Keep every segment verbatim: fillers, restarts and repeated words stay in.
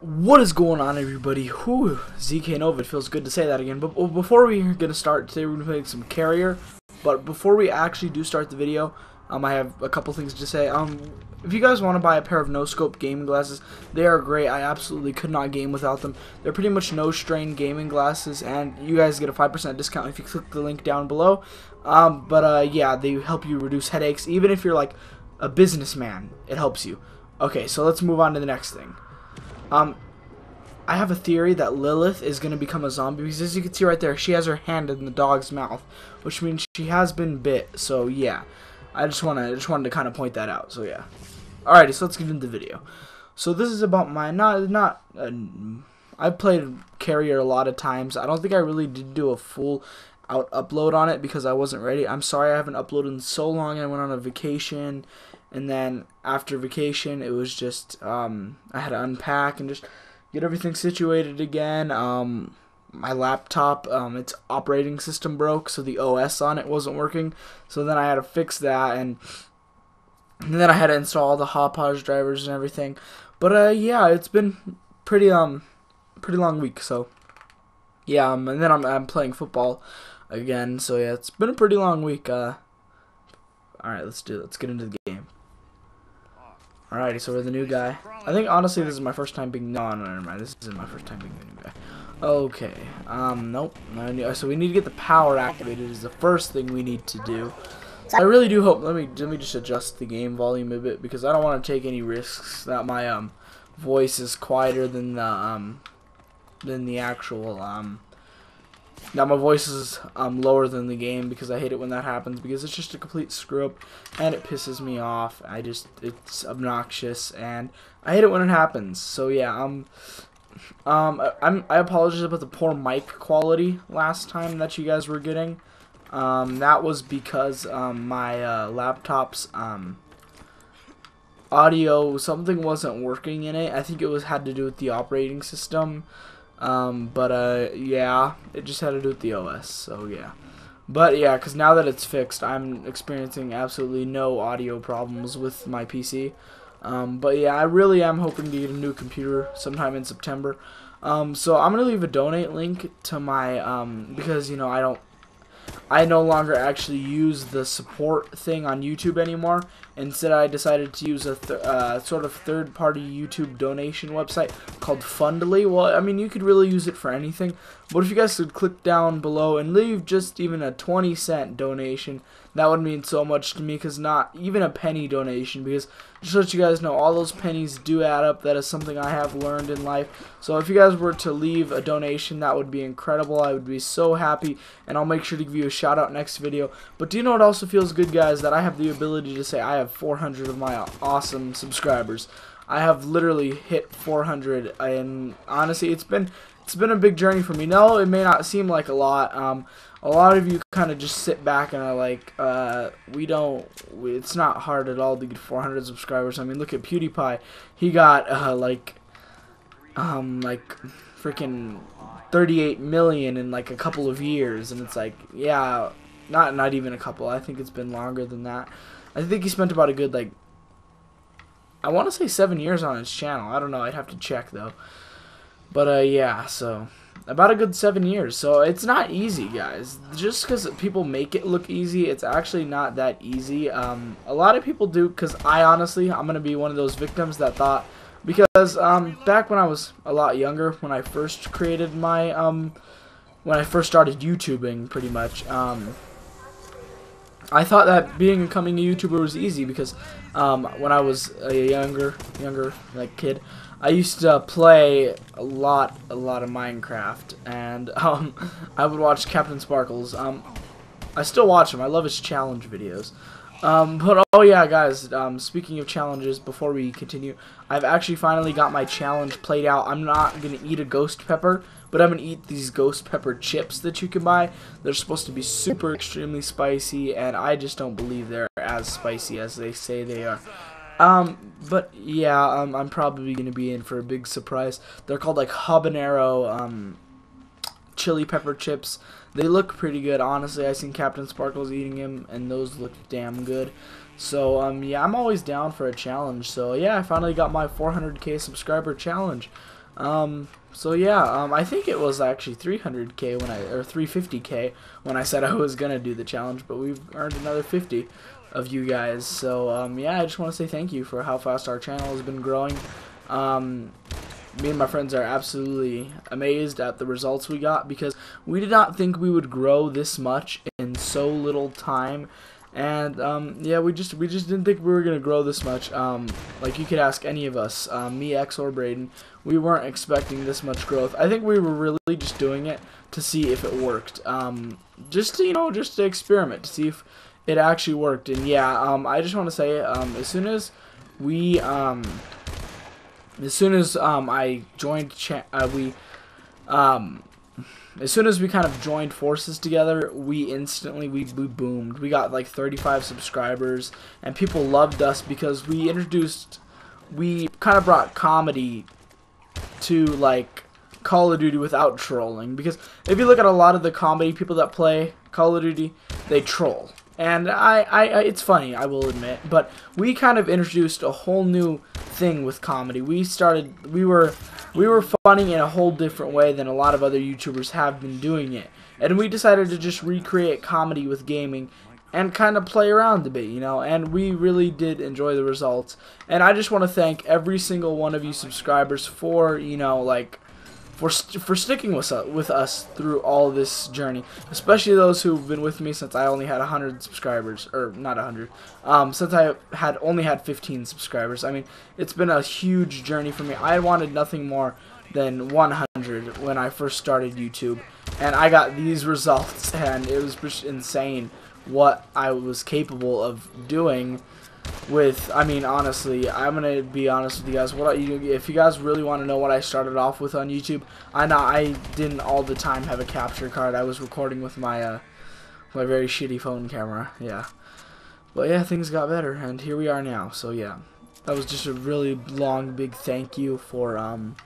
What is going on, everybody? Whoo, Z K Nova. It feels good to say that again. But before we're gonna start today, we're gonna play some Carrier. But before we actually do start the video, um, I have a couple things to say. Um, if you guys want to buy a pair of no scope gaming glasses, they are great. I absolutely could not game without them. They're pretty much no strain gaming glasses, and you guys get a five percent discount if you click the link down below. Um, but uh, yeah, they help you reduce headaches. Even if you're like a businessman, it helps you. Okay, so let's move on to the next thing. Um, I have a theory that Lilith is going to become a zombie, because as you can see right there, she has her hand in the dog's mouth, which means she has been bit. So yeah, I just want to just wanted to kind of point that out. So yeah, alrighty, so let's get into the video. So this is about my not not. Uh, I played Carrier a lot of times. I don't think I really did do a full out upload on it because I wasn't ready. I'm sorry I haven't uploaded in so long. I went on a vacation. And then after vacation, it was just, um, I had to unpack and just get everything situated again. Um, my laptop, um, its operating system broke, so the O S on it wasn't working. So then I had to fix that, and, and then I had to install all the hodgepodge drivers and everything. But, uh, yeah, it's been pretty, um, pretty long week, so, yeah, um, and then I'm, I'm playing football again. So, yeah, it's been a pretty long week. Uh, alright, let's do it. Let's get into the game. Alrighty, so we're the new guy. I think, honestly, this is my first time being... No, no, never mind. This isn't my first time being the new guy. Okay. Um, nope. So we need to get the power activated is the first thing we need to do. I really do hope... Let me let me just adjust the game volume a bit, because I don't want to take any risks that my um voice is quieter than the, um, than the actual... um. Now my voice is um, lower than the game, because I hate it when that happens, because it's just a complete screw up and it pisses me off. I just it's obnoxious and I hate it when it happens. So yeah, um, um, I, I'm I apologize about the poor mic quality last time that you guys were getting. Um, that was because um, my uh, laptop's um audio something wasn't working in it. I think it was had to do with the operating system. Um, but, uh, yeah, it just had to do with the O S, so, yeah. But, yeah, because now that it's fixed, I'm experiencing absolutely no audio problems with my P C. Um, but, yeah, I really am hoping to get a new computer sometime in September. Um, so I'm going to leave a donate link to my, um, because, you know, I don't, I no longer actually use the support thing on YouTube anymore. Instead, I decided to use a th uh, sort of third-party YouTube donation website called Fundly. Well, I mean, you could really use it for anything. But if you guys could click down below and leave just even a twenty cent donation, that would mean so much to me, because not even a penny donation, because just to let you guys know, all those pennies do add up. That is something I have learned in life. So if you guys were to leave a donation, that would be incredible. I would be so happy, and I'll make sure to give you a shout out next video. But do you know what also feels good, guys? That I have the ability to say I have four hundred of my awesome subscribers. I have literally hit four hundred, and honestly, it's been it's been a big journey for me. No, it may not seem like a lot. Um, a lot of you kind of just sit back and are like, uh, we don't. It's not hard at all to get four hundred subscribers. I mean, look at PewDiePie. He got uh, like, um, like freaking thirty-eight million in like a couple of years, and it's like, yeah, not not even a couple. I think it's been longer than that. I think he spent about a good like, I want to say seven years on his channel. I don't know. I'd have to check though. But, uh, yeah, so, about a good seven years, so it's not easy, guys. Just because people make it look easy, it's actually not that easy. Um, a lot of people do, because I honestly, I'm going to be one of those victims that thought, because, um, back when I was a lot younger, when I first created my, um, when I first started YouTubing, pretty much, um, I thought that being and becoming a YouTuber was easy, because, um, when I was a younger, younger, like, kid, I used to play a lot, a lot of Minecraft, and um, I would watch CaptainSparklez. Um, I still watch him. I love his challenge videos. Um, but oh yeah, guys. Um, speaking of challenges, before we continue, I've actually finally got my challenge played out. I'm not gonna eat a ghost pepper, but I'm gonna eat these ghost pepper chips that you can buy. They're supposed to be super, extremely spicy, and I just don't believe they're as spicy as they say they are. Um, but yeah, um, I'm probably gonna be in for a big surprise. They're called like habanero, um, chili pepper chips. They look pretty good, honestly. I seen CaptainSparklez eating them, and those look damn good. So, um, yeah, I'm always down for a challenge. So yeah, I finally got my four hundred K subscriber challenge. Um, so yeah, um, I think it was actually three hundred K when I, or three fifty K when I said I was gonna do the challenge, but we've earned another fifty of you guys. So, um, yeah, I just want to say thank you for how fast our channel has been growing. Um, me and my friends are absolutely amazed at the results we got, because we did not think we would grow this much in so little time. And um, yeah, we just we just didn't think we were gonna grow this much. Um, like, you could ask any of us, um, me, X, or Braden, we weren't expecting this much growth. I think we were really just doing it to see if it worked, um, just to, you know, just to experiment to see if it actually worked. And yeah, um, I just want to say, um, as soon as we, um, as soon as um, I joined, cha uh, we. Um, As soon as we kind of joined forces together, we instantly, we, we boomed. We got like thirty-five subscribers, and people loved us because we introduced, we kind of brought comedy to like Call of Duty without trolling. Because if you look at a lot of the comedy people that play Call of Duty, they troll. And I, I, I it's funny, I will admit. But we kind of introduced a whole new thing with comedy. We started, we were... We were funny in a whole different way than a lot of other YouTubers have been doing it. And we decided to just recreate comedy with gaming and kind of play around a bit, you know. And we really did enjoy the results. And I just want to thank every single one of you subscribers for, you know, like, for st for sticking with us, with us through all this journey. Especially those who've been with me since I only had one hundred subscribers. Or, not one hundred. Um, since I had only had fifteen subscribers. I mean, it's been a huge journey for me. I wanted nothing more than one hundred when I first started YouTube. And I got these results. And it was just insane what I was capable of doing with, I mean, honestly, I'm gonna be honest with you guys. What you, if you guys really want to know what I started off with on YouTube, I know I didn't all the time have a capture card. I was recording with my uh, my very shitty phone camera. Yeah, but yeah, things got better, and here we are now. So yeah, that was just a really long, big thank you for um,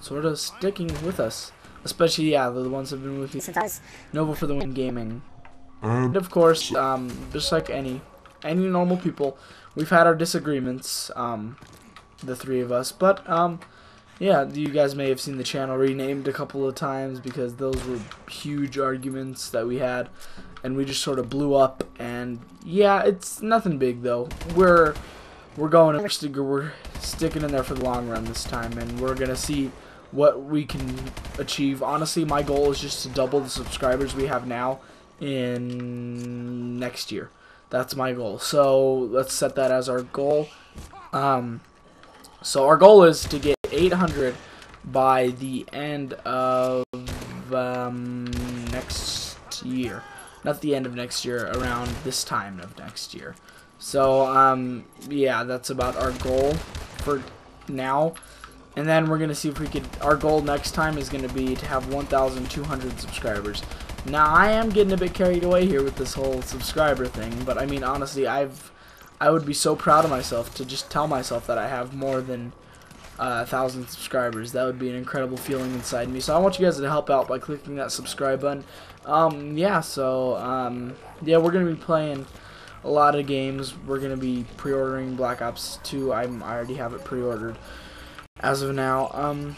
sort of sticking with us, especially yeah, the ones that have been with me since Nova for the win gaming, and of course, um, just like any any normal people. We've had our disagreements, um, the three of us, but, um, yeah, you guys may have seen the channel renamed a couple of times because those were huge arguments that we had, and we just sort of blew up, and, yeah, it's nothing big, though. We're, we're going, we're sticking in there for the long run this time, and we're gonna see what we can achieve. Honestly, my goal is just to double the subscribers we have now in next year. That's my goal. So let's set that as our goal. Um, so our goal is to get eight hundred by the end of um, next year. Not the end of next year, around this time of next year. So um, yeah, that's about our goal for now. And then we're gonna see if we could, our goal next time is gonna be to have one thousand two hundred subscribers. Now, I am getting a bit carried away here with this whole subscriber thing, but I mean, honestly, I've, I would be so proud of myself to just tell myself that I have more than uh, one thousand subscribers. That would be an incredible feeling inside me, so I want you guys to help out by clicking that subscribe button. Um, yeah, so, um, yeah, we're going to be playing a lot of games. We're going to be pre-ordering Black Ops two. I'm, I already have it pre-ordered as of now. Um...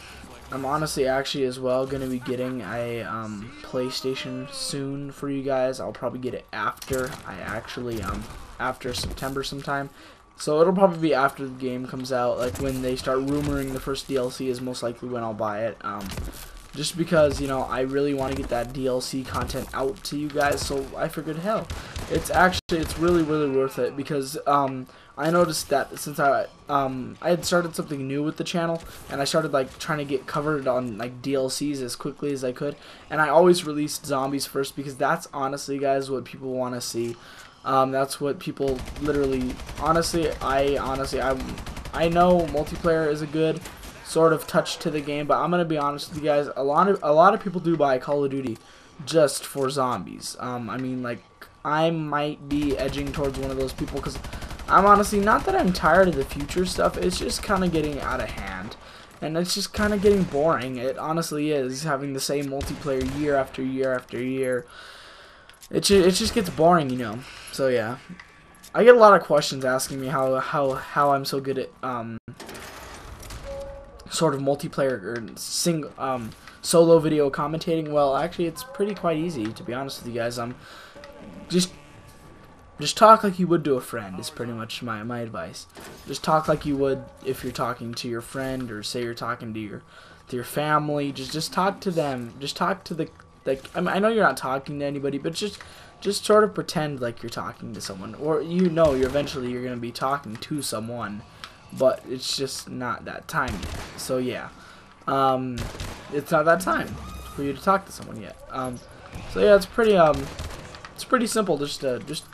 I'm honestly actually as well going to be getting a um, PlayStation soon for you guys. I'll probably get it after I actually, um, after September sometime. So it'll probably be after the game comes out, like when they start rumoring the first D L C is most likely when I'll buy it. Um, just because, you know, I really want to get that D L C content out to you guys, so I figured, hell, it's actually, it's really, really worth it, because um, I noticed that since I um, I had started something new with the channel, and I started like trying to get covered on like D L Cs as quickly as I could, and I always released zombies first, because that's honestly, guys, what people want to see. Um, that's what people literally, honestly, I honestly, I, I know multiplayer is a good sort of touch to the game, but I'm gonna be honest with you guys, a lot of a lot of people do buy Call of Duty just for zombies. um, I mean, like, I might be edging towards one of those people, because I'm honestly, not that I'm tired of the future stuff, it's just kind of getting out of hand, and it's just kind of getting boring. It honestly is, having the same multiplayer year after year after year, it, ju it just gets boring, you know. So yeah, I get a lot of questions asking me how, how, how I'm so good at um, sort of multiplayer or single um, solo video commentating? Well, actually, it's pretty quite easy, to be honest with you guys. Um, just just talk like you would to a friend is pretty much my my advice. Just talk like you would if you're talking to your friend, or say you're talking to your to your family. Just just talk to them. Just talk to the like. I mean, I know you're not talking to anybody, but just. Just sort of pretend like you're talking to someone, or you know you're eventually you're gonna be talking to someone, but it's just not that time yet. So yeah, um, it's not that time for you to talk to someone yet. Um, so yeah, it's pretty um, it's pretty simple. Just to, just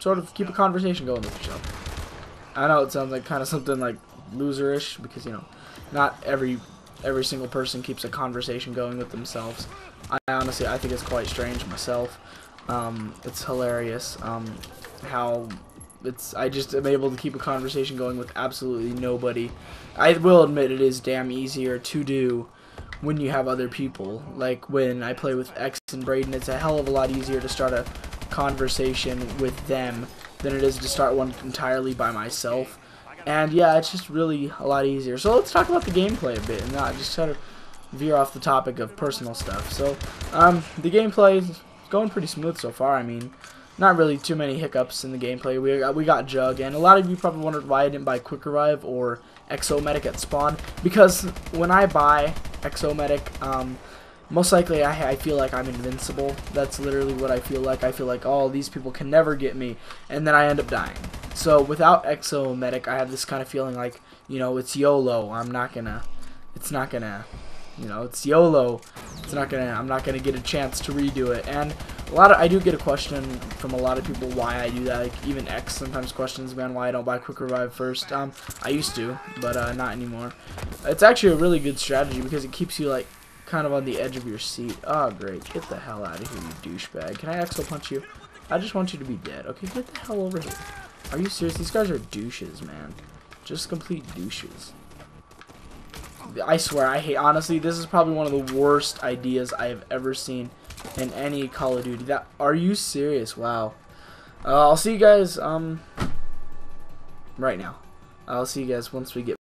sort of keep a conversation going with yourself. I know it sounds like kind of something like loserish, because you know, not every every single person keeps a conversation going with themselves. I honestly I think it's quite strange myself. Um, it's hilarious um, how it's. I just am able to keep a conversation going with absolutely nobody. I will admit it is damn easier to do when you have other people. Like when I play with X and Braden, it's a hell of a lot easier to start a conversation with them than it is to start one entirely by myself. And yeah, it's just really a lot easier. So let's talk about the gameplay a bit and not just sort of veer off the topic of personal stuff. So um, the gameplay. Going pretty smooth so far. I mean, not really too many hiccups in the gameplay. We got, we got Jug, and a lot of you probably wondered why I didn't buy Quick Revive or Exomedic at spawn, because when I buy Exomedic, um, most likely I, I feel like I'm invincible. That's literally what I feel like. I feel like, oh, these people can never get me, and then I end up dying. So without Exomedic, I have this kind of feeling like, you know, it's YOLO. I'm not gonna, it's not gonna... You know, it's YOLO. It's not gonna. I'm not gonna get a chance to redo it. And a lot of I do get a question from a lot of people why I do that. Like even X sometimes questions, man, why I don't buy Quick Revive first. Um, I used to, but uh, not anymore. It's actually a really good strategy because it keeps you like kind of on the edge of your seat. Oh great, get the hell out of here, you douchebag! Can I Exo punch you? I just want you to be dead. Okay, get the hell over here. Are you serious? These guys are douches, man. Just complete douches. I swear, I hate, honestly, this is probably one of the worst ideas I have ever seen in any Call of Duty. That, are you serious? Wow. Uh, I'll see you guys, um, right now. I'll see you guys once we get